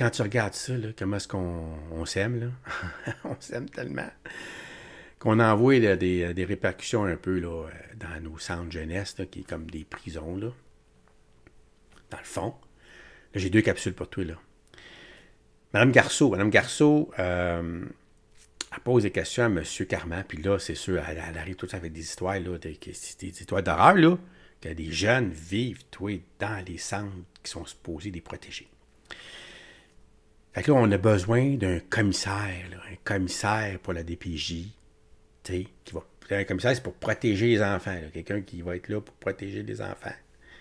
quand tu regardes ça, là, comment est-ce qu'on s'aime, on s'aime tellement qu'on envoie là, des répercussions un peu là, dans nos centres jeunesse, là, qui est comme des prisons, là. Dans le fond. Là, j'ai 2 capsules pour toi, là. Madame Garceau. Madame Garceau, elle pose des questions à M. Carman, puis là, c'est sûr, elle arrive tout ça avec des histoires, là, des histoires d'horreur, là, que des jeunes vivent, toi, dans les centres qui sont supposés les protéger. Fait que là, on a besoin d'un commissaire, là, un commissaire pour la DPJ, tu sais, qui va... Un commissaire, c'est pour protéger les enfants, quelqu'un qui va être là pour protéger les enfants,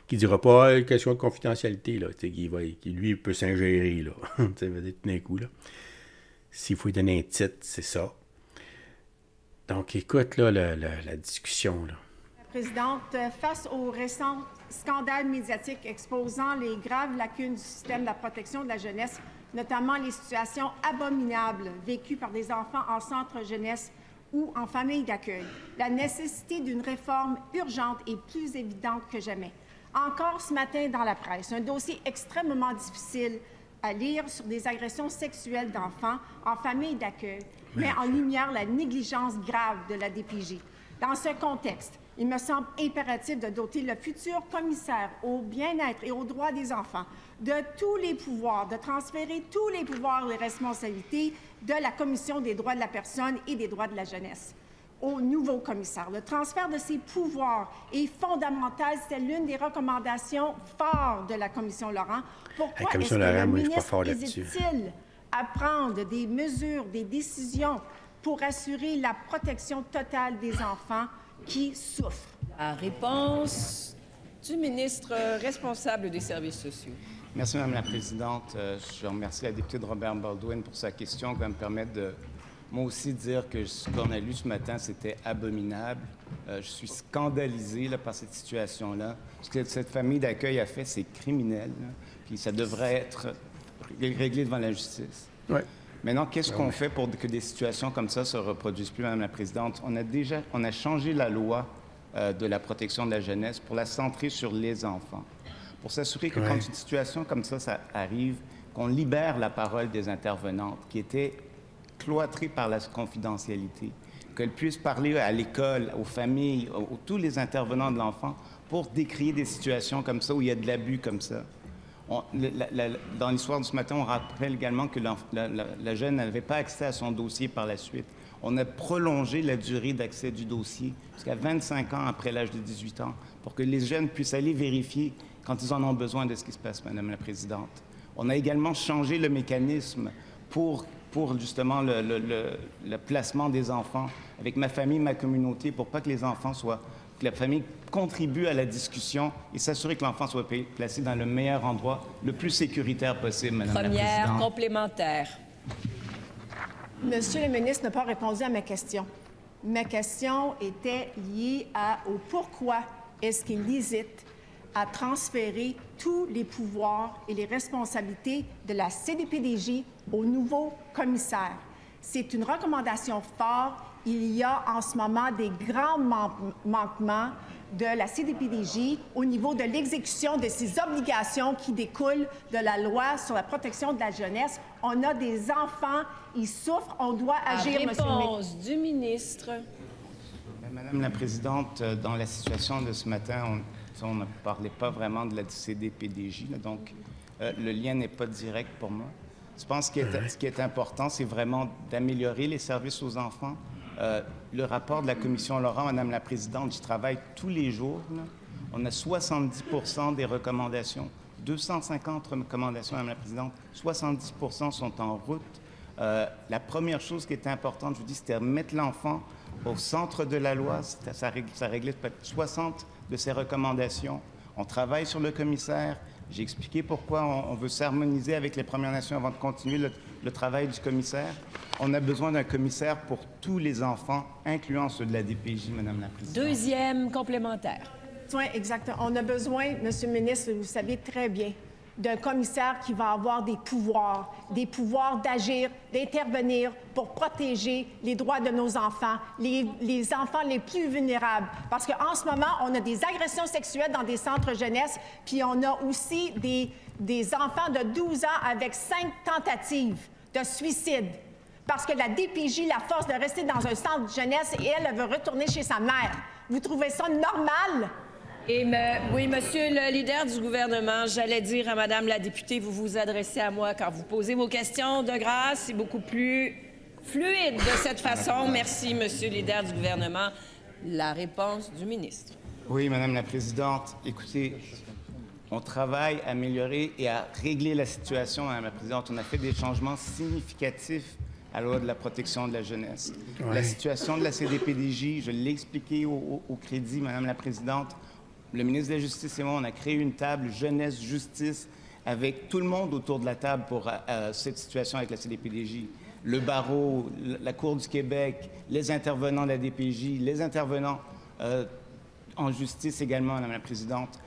qui ne dira pas une question de confidentialité, là, qui lui peut s'ingérer, là, ça veut dire tout d'un coup, là. S'il faut lui donner un titre, c'est ça. Donc, écoute, là, la discussion, là. Présidente, face aux récents scandales médiatiques exposant les graves lacunes du système de la protection de la jeunesse, notamment les situations abominables vécues par des enfants en centre jeunesse ou en famille d'accueil, la nécessité d'une réforme urgente est plus évidente que jamais. Encore ce matin dans la presse, un dossier extrêmement difficile à lire sur des agressions sexuelles d'enfants en famille d'accueil met en lumière la négligence grave de la DPJ. Dans ce contexte, il me semble impératif de doter le futur commissaire au bien-être et aux droits des enfants de tous les pouvoirs, de transférer tous les pouvoirs et responsabilités de la Commission des droits de la personne et des droits de la jeunesse au nouveau commissaire. Le transfert de ces pouvoirs est fondamental. C'est l'une des recommandations fortes de la Commission Laurent. Pourquoi est-ce que le ministre hésite-t-il à prendre des mesures, des décisions pour assurer la protection totale des enfants qui souffrent? La réponse du ministre responsable des services sociaux. Merci, Madame la Présidente. Je remercie la députée de Robert-Baldwin pour sa question qui va me permettre de, moi aussi, dire que ce qu'on a lu ce matin, c'était abominable. Je suis scandalisé là, par cette situation-là. Ce que cette famille d'accueil a fait, c'est criminel. Là. Puis ça devrait être réglé devant la justice. Oui. Maintenant, qu'est-ce qu'on fait pour que des situations comme ça ne se reproduisent plus, Madame la Présidente? On a changé la loi de la protection de la jeunesse pour la centrer sur les enfants, pour s'assurer que quand une situation comme ça, ça arrive, qu'on libère la parole des intervenantes qui étaient cloîtrées par la confidentialité, qu'elles puissent parler à l'école, aux familles, à tous les intervenants de l'enfant pour décrier des situations comme ça où il y a de l'abus comme ça. Dans l'histoire de ce matin, on rappelle également que la jeune n'avait pas accès à son dossier par la suite. On a prolongé la durée d'accès du dossier jusqu'à 25 ans après l'âge de 18 ans pour que les jeunes puissent aller vérifier quand ils en ont besoin de ce qui se passe, Madame la Présidente. On a également changé le mécanisme pour justement le placement des enfants avec ma famille, ma communauté, pour pas que les enfants soient... que la famille contribue à la discussion et s'assurer que l'enfant soit placé dans le meilleur endroit, le plus sécuritaire possible, Madame la Présidente. Première complémentaire. Monsieur le ministre n'a pas répondu à ma question. Ma question était liée au pourquoi est-ce qu'il hésite à transférer tous les pouvoirs et les responsabilités de la CDPDJ au nouveau commissaire. C'est une recommandation forte. Il y a en ce moment des grands manquements de la CDPDJ au niveau de l'exécution de ses obligations qui découlent de la loi sur la protection de la jeunesse. On a des enfants, ils souffrent, on doit agir, Monsieur le ministre. Réponse du ministre. Madame la Présidente, dans la situation de ce matin, on ne parlait pas vraiment de la CDPDJ, là, donc le lien n'est pas direct pour moi. Je pense que ce qui est important, c'est vraiment d'améliorer les services aux enfants. Le rapport de la Commission Laurent, Madame la Présidente, j'y travaille tous les jours. Là. On a 70% des recommandations, 250 recommandations, Madame la Présidente. 70% sont en route. La première chose qui était importante, je vous dis, c'était mettre l'enfant au centre de la loi. Ça réglait peut-être 60 de ces recommandations. On travaille sur le commissaire. J'ai expliqué pourquoi on veut s'harmoniser avec les Premières Nations avant de continuer le travail du commissaire. On a besoin d'un commissaire pour tous les enfants, incluant ceux de la DPJ, Madame la Présidente. Deuxième complémentaire. Exactement. On a besoin, Monsieur le ministre, vous savez très bien, d'un commissaire qui va avoir des pouvoirs d'agir, d'intervenir pour protéger les droits de nos enfants, les enfants les plus vulnérables. Parce qu'en ce moment, on a des agressions sexuelles dans des centres jeunesse, puis on a aussi des des enfants de 12 ans avec 5 tentatives de suicide parce que la DPJ la force de rester dans un centre de jeunesse et elle veut retourner chez sa mère. Vous trouvez ça normal? Et oui, monsieur le leader du gouvernement, j'allais dire à madame la députée, vous vous adressez à moi quand vous posez vos questions de grâce, c'est beaucoup plus fluide de cette façon. Merci, monsieur le leader du gouvernement. La réponse du ministre. Oui, madame la présidente. Écoutez, on travaille à améliorer et à régler la situation, madame la présidente. On a fait des changements significatifs à la loi de la protection de la jeunesse. Ouais. La situation de la CDPDJ, je l'ai expliqué au crédit, madame la présidente. Le ministre de la Justice et moi, on a créé une table jeunesse-justice avec tout le monde autour de la table pour cette situation avec la CDPDJ. Le barreau, la Cour du Québec, les intervenants de la DPJ, les intervenants en justice également, madame la présidente.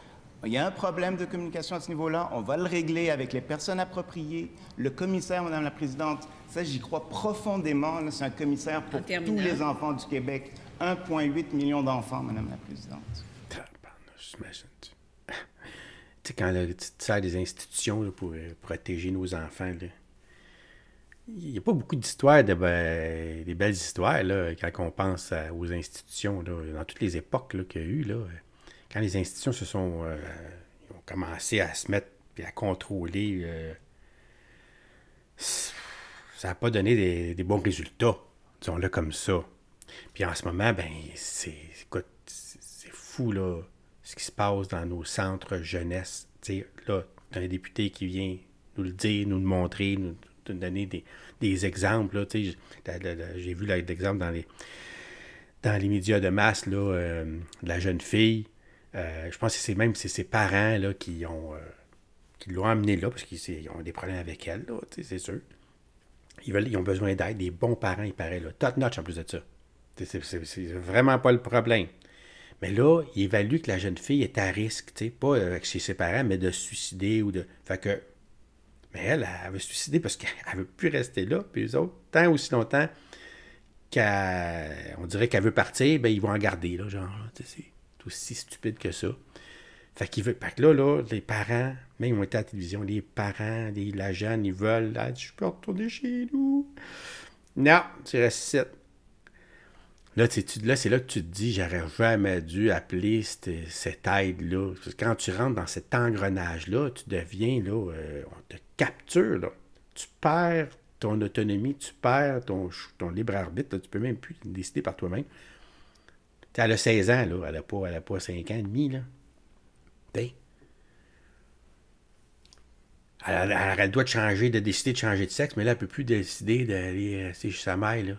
Il y a un problème de communication à ce niveau-là. On va le régler avec les personnes appropriées. Le commissaire, madame la présidente, ça, j'y crois profondément. C'est un commissaire pour tous les enfants du Québec. 1,8 million d'enfants, madame la présidente. J'imagine-tu. Tu sais, quand là, tu te sers des institutions là, pour protéger nos enfants, là, il n'y a pas beaucoup d'histoires, des belles histoires, là, quand on pense aux institutions, là, dans toutes les époques qu'il y a eu. Là, quand les institutions se sont ont commencé à se mettre et à contrôler, ça n'a pas donné des bons résultats, disons-le comme ça. Puis en ce moment, ben écoute, c'est fou, là, ce qui se passe dans nos centres jeunesse. Tu sais, là, t'as un député qui vient nous le dire, nous le montrer, nous donner des exemples. Tu sais, j'ai vu l'exemple dans les médias de masse là, de la jeune fille. Je pense que c'est même ses parents là, qui l'ont amenée là, parce qu'ils ont des problèmes avec elle, tu sais, c'est sûr. Ils ont besoin d'aide, des bons parents, il paraît, là, top-notch en plus de ça. C'est vraiment pas le problème. Mais là, il évalue que la jeune fille est à risque, tu sais, pas chez ses parents, mais de se suicider ou de... Fait que... Mais elle veut se suicider parce qu'elle ne veut plus rester là, puis les autres, tant aussi longtemps qu'on dirait qu'elle veut partir, bien, ils vont en garder, là, genre, tu sais, c'est aussi stupide que ça. Fait qu'il veut... Fait que là, les parents, même ils ont été à la télévision, les parents, la jeune, ils veulent, là, je peux retourner chez nous. Non, tu restes ici. Là, c'est là que tu te dis, j'aurais jamais dû appeler cette aide-là. Parce que quand tu rentres dans cet engrenage-là, tu deviens, là, on te capture, là. Tu perds ton autonomie, tu perds ton libre arbitre, là. Tu peux même plus décider par toi-même. Elle a 16 ans, là, elle a pas 5 ans et demi, là. Elle a le droit de décider de changer de sexe, mais là, elle ne peut plus décider d'aller chez sa mère, là.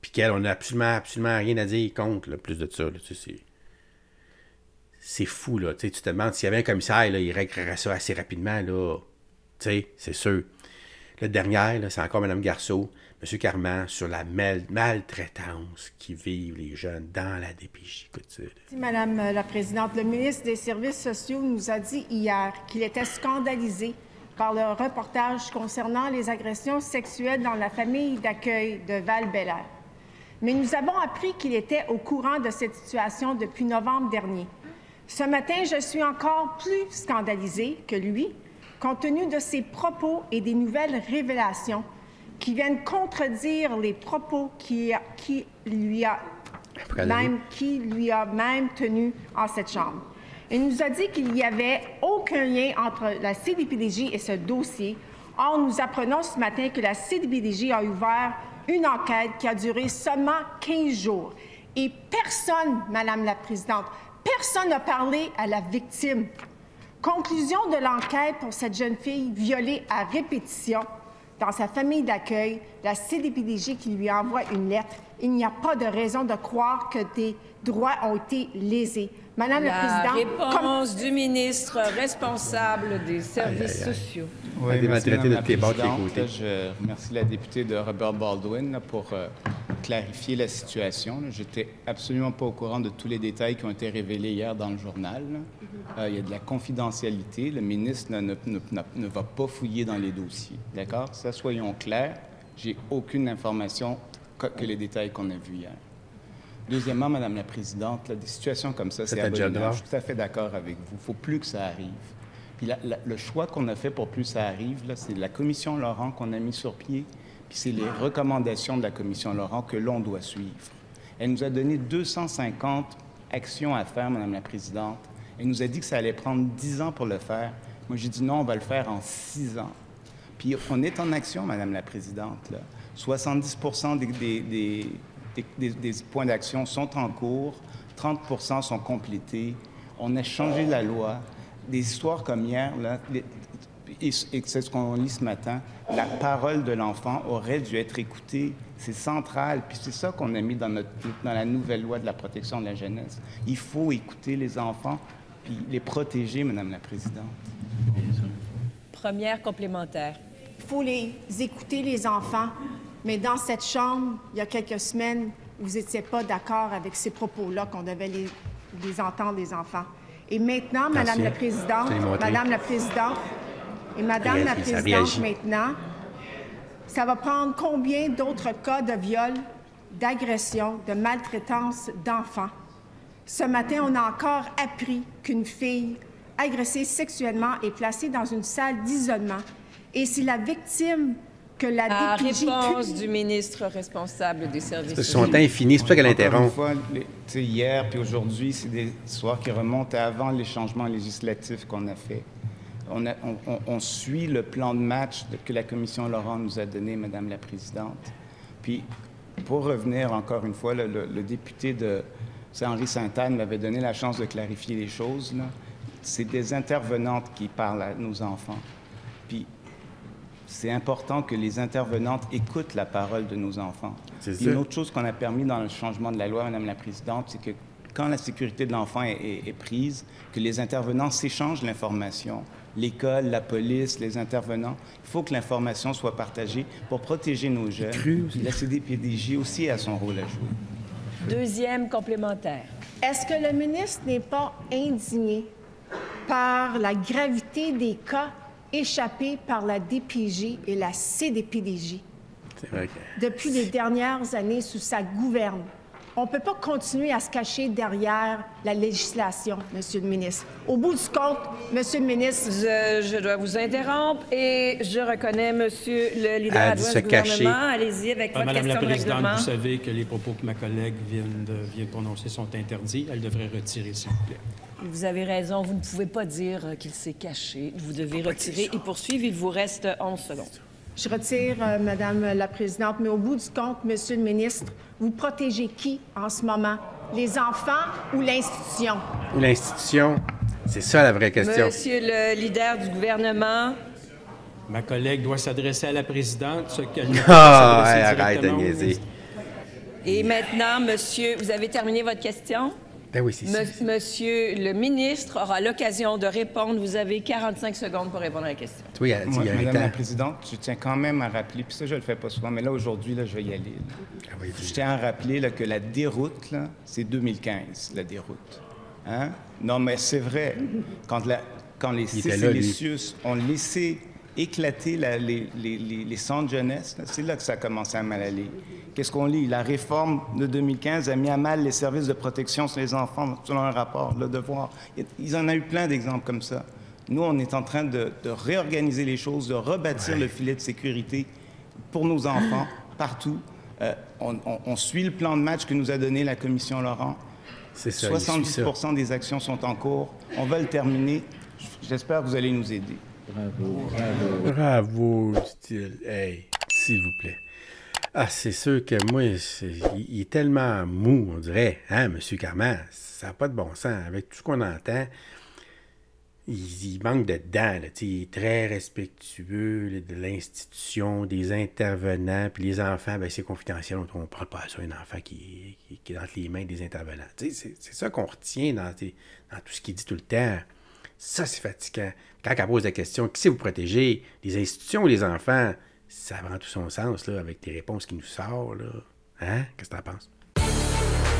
Puis qu'elle, on n'a absolument rien à dire contre, là, plus de ça. Tu sais, c'est fou, là. Tu sais, tu te demandes s'il y avait un commissaire, là, il réglerait ça assez rapidement, là. Tu sais, c'est sûr. La dernière, c'est encore Mme Garceau, M. Carman, sur la maltraitance qui vivent les jeunes dans la DPJ. Madame la présidente, le ministre des Services sociaux nous a dit hier qu'il était scandalisé par le reportage concernant les agressions sexuelles dans la famille d'accueil de Val-Belair. Mais nous avons appris qu'il était au courant de cette situation depuis novembre dernier. Ce matin, je suis encore plus scandalisée que lui, compte tenu de ses propos et des nouvelles révélations qui viennent contredire les propos qui lui a même tenus en cette Chambre. Il nous a dit qu'il n'y avait aucun lien entre la CDPDJ et ce dossier. Or, nous apprenons ce matin que la CDPDJ a ouvert une enquête qui a duré seulement 15 jours. Et personne, madame la présidente, personne n'a parlé à la victime. Conclusion de l'enquête pour cette jeune fille violée à répétition dans sa famille d'accueil, la CDPDJ qui lui envoie une lettre. Il n'y a pas de raison de croire que des droits ont été lésés. Madame la Présidente... La réponse du ministre responsable des services sociaux. Oui, merci, Madame la Présidente. Je remercie la députée de Robert-Baldwin pour clarifier la situation. Je n'étais absolument pas au courant de tous les détails qui ont été révélés hier dans le journal. Il y a de la confidentialité. Le ministre ne va pas fouiller dans les dossiers. D'accord? Ça, soyons clairs. J'ai aucune information que les détails qu'on a vus hier. Deuxièmement, madame la présidente, là, des situations comme ça, c'est abominable. Je suis tout à fait d'accord avec vous. Il ne faut plus que ça arrive. Puis le choix qu'on a fait pour Plus ça arrive, c'est la Commission Laurent qu'on a mis sur pied, puis c'est les recommandations de la Commission Laurent que l'on doit suivre. Elle nous a donné 250 actions à faire, Madame la Présidente. Elle nous a dit que ça allait prendre 10 ans pour le faire. Moi, j'ai dit non, on va le faire en 6 ans. Puis on est en action, Madame la Présidente. Là. 70% des points d'action sont en cours, 30% sont complétés. On a changé la loi. Des histoires comme hier, là, et c'est ce qu'on lit ce matin, la parole de l'enfant aurait dû être écoutée. C'est central, puis c'est ça qu'on a mis dans la nouvelle loi de la protection de la jeunesse. Il faut écouter les enfants, puis les protéger, Madame la Présidente. Première complémentaire. Il faut les écouter, les enfants, mais dans cette chambre, il y a quelques semaines, vous n'étiez pas d'accord avec ces propos-là qu'on devait les entendre, les enfants. Et maintenant, Madame la Présidente, maintenant, ça va prendre combien d'autres cas de viol, d'agression, de maltraitance d'enfants? Ce matin, on a encore appris qu'une fille agressée sexuellement est placée dans une salle d'isolement. Et si la victime que la DPJ... réponse du ministre responsable des services... Ils sont infinis, c'est pour ça qu'elle interrompt. Hier puis aujourd'hui, c'est des histoires qui remontent à avant les changements législatifs qu'on a faits. On suit le plan de match que la Commission Laurent nous a donné, Madame la Présidente. Puis, pour revenir encore une fois, le député de Saint-Henri Saint-Anne m'avait donné la chance de clarifier les choses. C'est des intervenantes qui parlent à nos enfants. Puis, c'est important que les intervenantes écoutent la parole de nos enfants. Une autre chose qu'on a permis dans le changement de la loi, Madame la Présidente, c'est que quand la sécurité de l'enfant est prise, que les intervenants s'échangent l'information. L'école, la police, les intervenants. Il faut que l'information soit partagée pour protéger nos jeunes. La CDPDJ aussi a son rôle à jouer. Deuxième complémentaire. Est-ce que le ministre n'est pas indigné par la gravité des cas échappés par la DPJ et la CDPDJ? C'est vrai que... Depuis les dernières années sous sa gouverne, on ne peut pas continuer à se cacher derrière la législation, Monsieur le ministre. Au bout du compte, Monsieur le ministre... Je dois vous interrompre et je reconnais Monsieur le leader adjoint du gouvernement. Allez-y avec votre question de règlement. Madame la Présidente, vous savez que les propos que ma collègue vient de prononcer sont interdits. Elle devrait retirer, s'il vous plaît. Vous avez raison. Vous ne pouvez pas dire qu'il s'est caché. Vous devez retirer et poursuivre. Il vous reste 11 secondes. Je retire, Madame la Présidente, mais au bout du compte, Monsieur le ministre, vous protégez qui en ce moment? Les enfants ou l'institution? L'institution, c'est ça la vraie question. Monsieur le leader du gouvernement. Ma collègue doit s'adresser à la Présidente, ce qu'elle ne peut pas s'adresser directement au ministre. Et maintenant, Monsieur, vous avez terminé votre question? Ben oui, c'est ça. Monsieur le ministre aura l'occasion de répondre. Vous avez 45 secondes pour répondre à la question. Oui, Madame la Présidente, je tiens quand même à rappeler, puis ça, je ne le fais pas souvent, mais là, aujourd'hui, je vais y aller. Ah oui, je tiens à rappeler que la déroute, c'est 2015, la déroute. Hein? Non, mais c'est vrai. Quand les CIS et les CIUS ont laissé éclater les centres jeunesse, c'est là que ça a commencé à mal aller. Qu'est-ce qu'on lit? La réforme de 2015 a mis à mal les services de protection sur les enfants, selon un rapport, Le Devoir. Ils en ont eu plein d'exemples comme ça. Nous, on est en train de réorganiser les choses, de rebâtir le filet de sécurité pour nos enfants, partout. On suit le plan de match que nous a donné la Commission Laurent. C'est ça, 70% des actions sont en cours. On va le terminer. J'espère que vous allez nous aider. Bravo, bravo. Bravo, dit-il. Hey, s'il vous plaît. Ah, c'est sûr que moi, il est tellement mou, on dirait. Hein, M. Carman, ça n'a pas de bon sens. Avec tout ce qu'on entend, il manque de dedans. Là, il est très respectueux de l'institution, des intervenants. Puis les enfants, c'est confidentiel. On ne parle pas à ça, un enfant qui est entre les mains des intervenants. C'est ça qu'on retient dans tout ce qu'il dit tout le temps. Ça, c'est fatigant. Quand elle pose la question, qui c'est vous protéger? Les institutions ou les enfants? Ça prend tout son sens, là, avec les réponses qui nous sortent, là. Hein? Qu'est-ce que t'en penses?